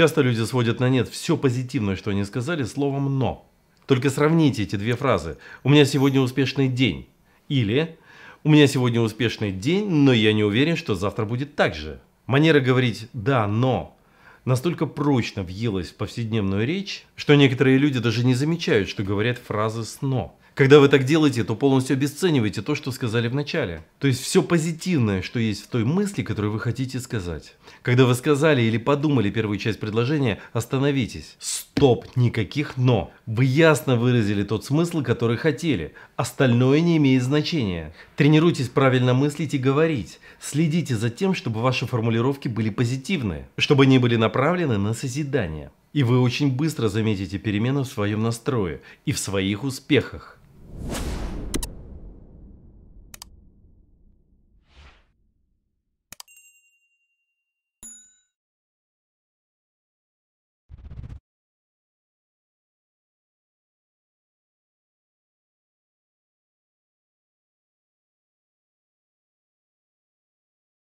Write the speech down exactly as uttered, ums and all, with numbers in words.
Часто люди сводят на нет все позитивное, что они сказали, словом «но». Только сравните эти две фразы. «У меня сегодня успешный день» или «У меня сегодня успешный день, но я не уверен, что завтра будет так же». Манера говорить «да, но» настолько прочно въелась в повседневную речь, что некоторые люди даже не замечают, что говорят фразы с «но». Когда вы так делаете, то полностью обесцениваете то, что сказали в начале. То есть все позитивное, что есть в той мысли, которую вы хотите сказать. Когда вы сказали или подумали первую часть предложения, остановитесь. Стоп, никаких «но». Вы ясно выразили тот смысл, который хотели. Остальное не имеет значения. Тренируйтесь правильно мыслить и говорить. Следите за тем, чтобы ваши формулировки были позитивны, чтобы они были направлены на созидание. И вы очень быстро заметите перемены в своем настрое и в своих успехах.